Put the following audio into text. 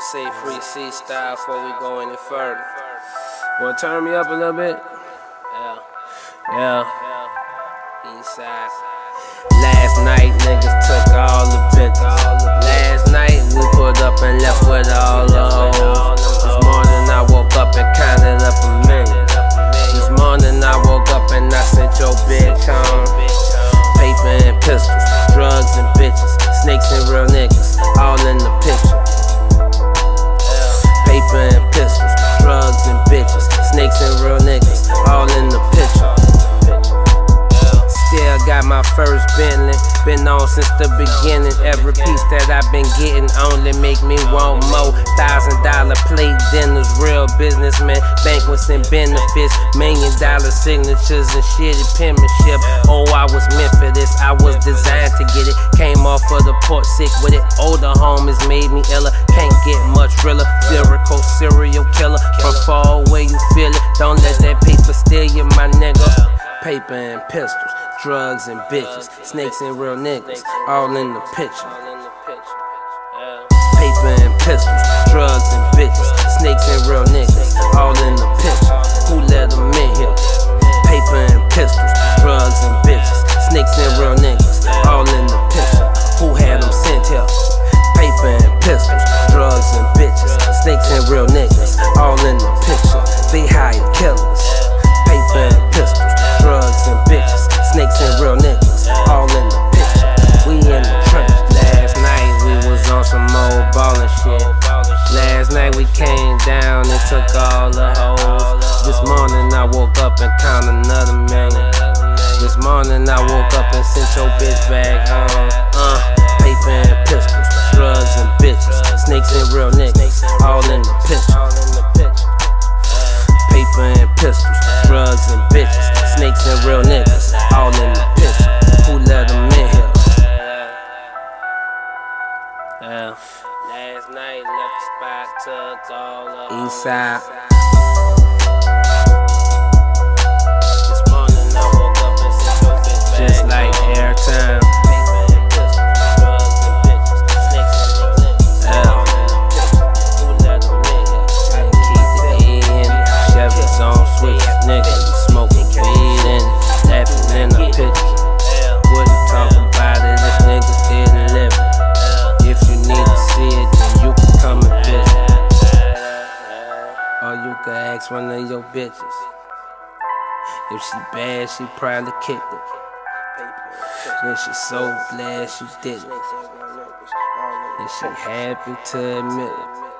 gonna say Free C style before we go any further. Wanna turn me up a little bit? Yeah. Inside. Last night niggas took all the bitches. Last night we pulled up and left with all the hoes. This morning I woke up and counted up a million. This morning I woke up and I sent your bitch home. Paper and pistols, drugs and bitches, snakes and real niggas, all in the picture. Paper and pistols, drugs and bitches, snakes and real niggas, all in the picture. Still got my first Bentley, been on since the beginning. Every piece that I've been getting only make me want more. $1,000 plate dinners, real businessmen, banquets and benefits, $1 million signatures and shitty penmanship. Oh, I was meant for this, I was designed to get it. Came off of the port sick with it. Older homies made me iller, can't get much realer. Lyrical serial killer, from far away you feel it. Don't let that paper steal you, my nigga. Paper and pistols, drugs and bitches, snakes and real niggas, all in the picture. Paper and pistols, drugs and bitches, snakes and real niggas, all in the picture. Who let them in here? Paper and pistols, drugs and bitches, snakes and real niggas, all in the picture. Who had them sent here? Paper and pistols, drugs and bitches, snakes and real niggas, all in the picture. They hired killers. Paper and pistols, drugs and bitches, snakes and real niggas, all in the picture. We in the trench. Last night we was on some old ballin' shit. Last night we came down and took all the hoes. This morning I woke up and counted another million. This morning I woke up and sent your bitch back home. Paper and pistols, drugs and bitches, snakes and real niggas, all in the picture. Paper and pistols, drugs and bitches, snakes and real niggas, all in the picture. Who let them in here? Last night left the spot, took all the Eastside. This morning I woke up and said, "Yo, get back." Just like airtime. Ask one of your bitches. If she bad, she probably kicked it. And she so glad she did it. And she happy to admit it.